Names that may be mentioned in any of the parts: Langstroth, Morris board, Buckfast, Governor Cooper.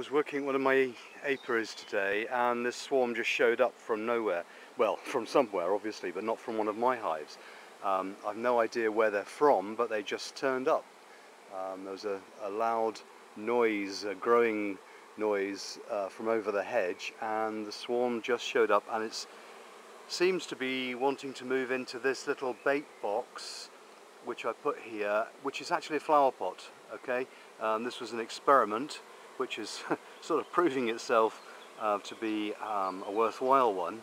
was working at one of my apiaries today, and this swarm just showed up from nowhere. Well, from somewhere obviously, but not from one of my hives. I've no idea where they're from, but they just turned up. There was a loud noise, a growing noise from over the hedge, and the swarm just showed up, and it seems to be wanting to move into this little bait box which I put here, which is actually a flower pot. Okay, this was an experiment which is sort of proving itself to be a worthwhile one.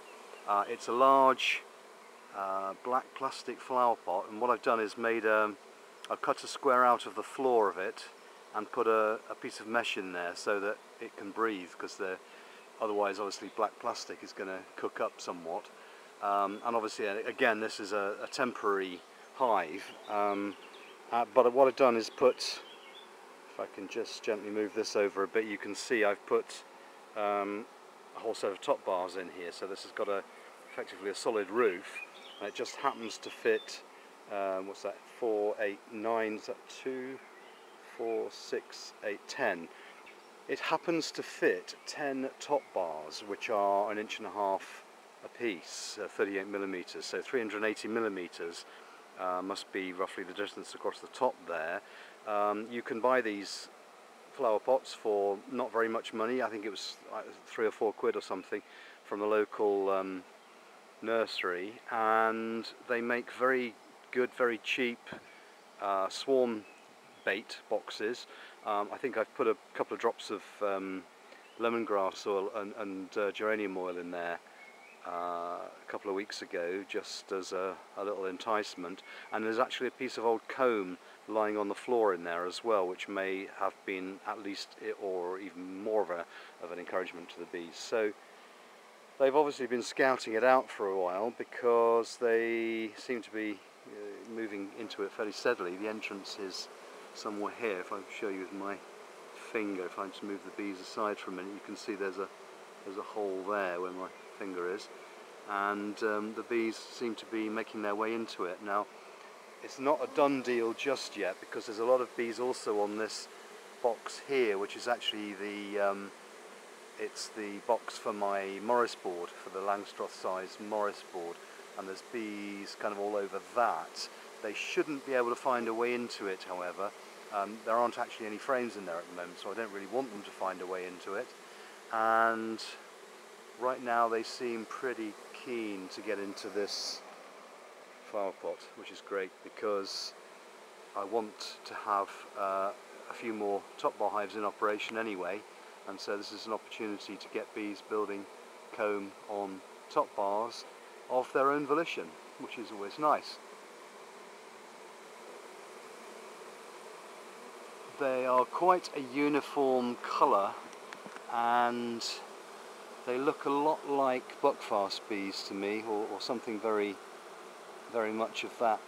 It's a large black plastic flower pot, and what I've done is made I've cut a square out of the floor of it and put a piece of mesh in there so that it can breathe, because otherwise obviously black plastic is going to cook up somewhat. And obviously again this is a temporary hive, but what I've done is put, if I can just gently move this over a bit, you can see I've put a whole set of top bars in here, so this has got effectively a solid roof, and it just happens to fit, what's that, 4, 8, 9, is that 2, 4, 6, 8, 10. It happens to fit 10 top bars, which are 1.5 inches a piece, 38mm, so 380mm must be roughly the distance across the top there. You can buy these flower pots for not very much money. I think it was 3 or 4 quid or something from the local nursery, and they make very good, very cheap swarm bait boxes. I think I've put a couple of drops of lemongrass oil and geranium oil in there a couple of weeks ago, just as a little enticement, and there's actually a piece of old comb lying on the floor in there as well, which may have been at least or even more of an encouragement to the bees. So they've obviously been scouting it out for a while, because they seem to be moving into it fairly steadily. The entrance is somewhere here. If I show you with my finger, if I just move the bees aside for a minute, you can see there's a hole there where my finger is, and the bees seem to be making their way into it. Now it's not a done deal just yet, because there's a lot of bees also on this box here, which is actually it's the box for my Morris board, for the Langstroth size Morris board, and there's bees kind of all over that. They shouldn't be able to find a way into it, however. There aren't actually any frames in there at the moment, so I don't really want them to find a way into it, and right now they seem pretty keen to get into this flower pot, which is great, because I want to have a few more top bar hives in operation anyway, and so this is an opportunity to get bees building comb on top bars of their own volition, which is always nice. They are quite a uniform colour, and they look a lot like Buckfast bees to me, or something very, very much of that.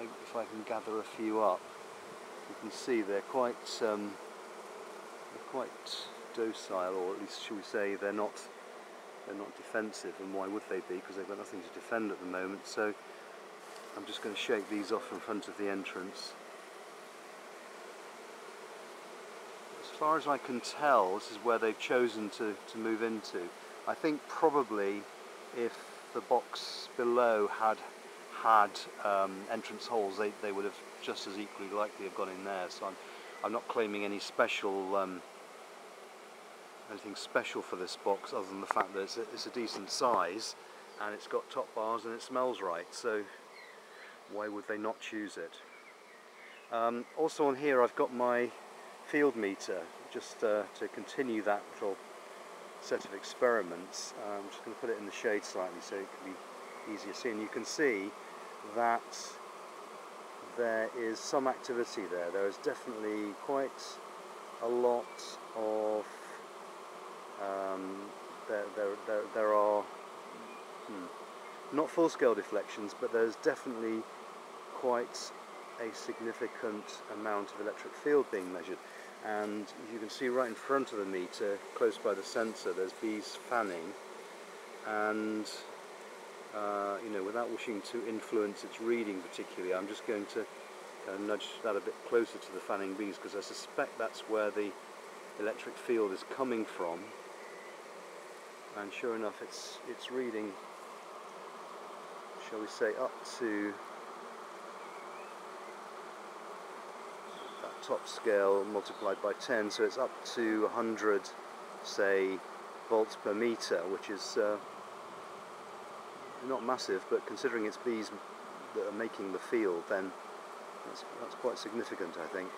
If I can gather a few up, you can see they're quite docile, or at least, shall we say, they're not defensive. And why would they be? Because they've got nothing to defend at the moment. So I'm just going to shake these off in front of the entrance. As far as I can tell, this is where they've chosen to move into. I think probably if the box below had entrance holes, they would have just as equally likely have gone in there. So I'm not claiming any special anything special for this box, other than the fact that it's a decent size, and it's got top bars, and it smells right. So why would they not choose it? Also on here I've got my field meter, just to continue that little set of experiments. I'm just going to put it in the shade slightly so it can be easier seen. You can see that there is some activity there. There is definitely quite a lot of there are not full-scale deflections, but there's definitely quite a significant amount of electric field being measured, and you can see right in front of the meter, close by the sensor, there's bees fanning, and you know, without wishing to influence its reading particularly, I'm just going to kind of nudge that a bit closer to the fanning bees, because I suspect that's where the electric field is coming from, and sure enough it's reading, shall we say, up to that top scale multiplied by 10, so it's up to 100, say, volts per meter, which is not massive, but considering it's bees that are making the field, then that's quite significant, I think.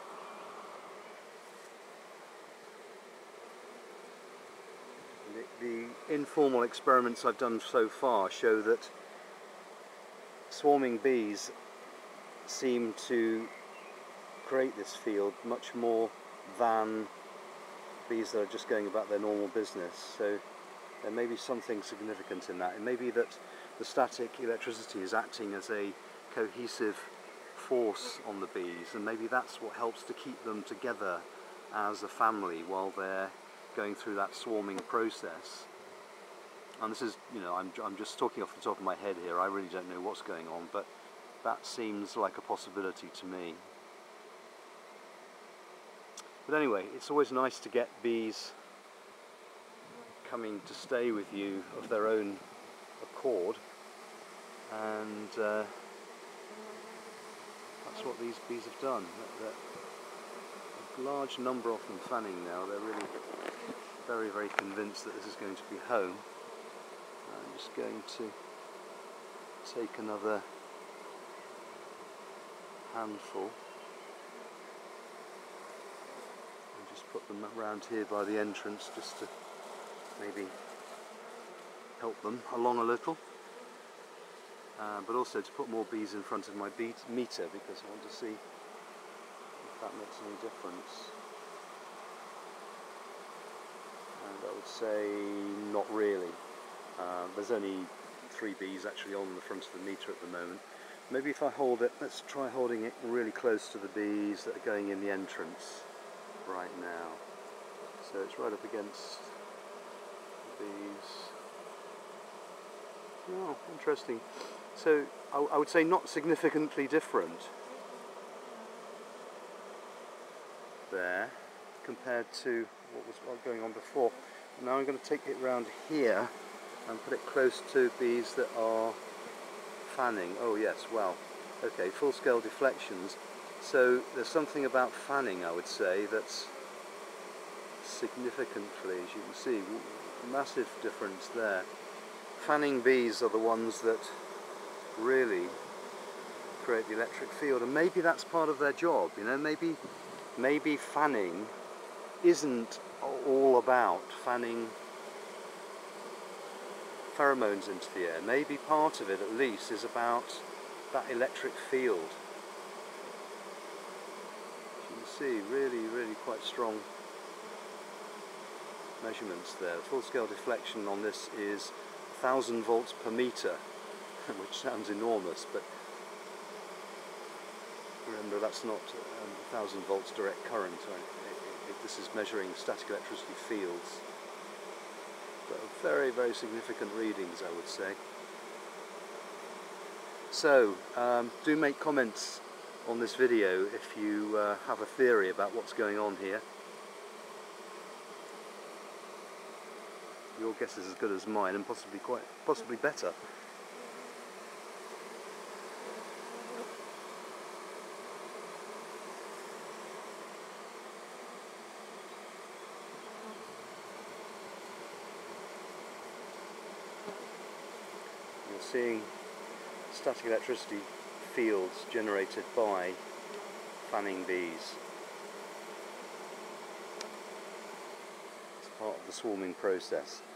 The informal experiments I've done so far show that swarming bees seem to create this field much more than bees that are just going about their normal business. So there may be something significant in that. It may be that the static electricity is acting as a cohesive force on the bees, and maybe that's what helps to keep them together as a family while they're going through that swarming process. And this is, you know, I'm just talking off the top of my head here, I really don't know what's going on, but that seems like a possibility to me. But anyway, it's always nice to get bees coming to stay with you of their own accord, and that's what these bees have done. A large number of them fanning now. They're really very, very convinced that this is going to be home. I'm just going to take another handful and just put them around here by the entrance, just to maybe help them along a little, but also to put more bees in front of my meter, because I want to see if that makes any difference. And I would say not really. There's only 3 bees actually on the front of the meter at the moment. Maybe if I hold it, let's try holding it really close to the bees that are going in the entrance right now. So it's right up against the bees. Oh, interesting. So I would say not significantly different there compared to what was going on before. Now I'm going to take it round here and put it close to bees that are fanning. Oh yes, well, okay, full-scale deflections. So there's something about fanning, I would say, that's significantly, as you can see, massive difference there. Fanning bees are the ones that really create the electric field, and maybe that's part of their job, you know, maybe fanning isn't all about fanning pheromones into the air. Maybe part of it, at least, is about that electric field. As you can see, really, really quite strong measurements there. Full-scale deflection on this is 1,000 volts per meter, which sounds enormous, but remember that's not 1,000 volts direct current. This is measuring static electricity fields. But very, very significant readings, I would say. So, do make comments on this video if you have a theory about what's going on here. Your guess is as good as mine, and possibly better. Seeing static electricity fields generated by fanning bees. It's part of the swarming process.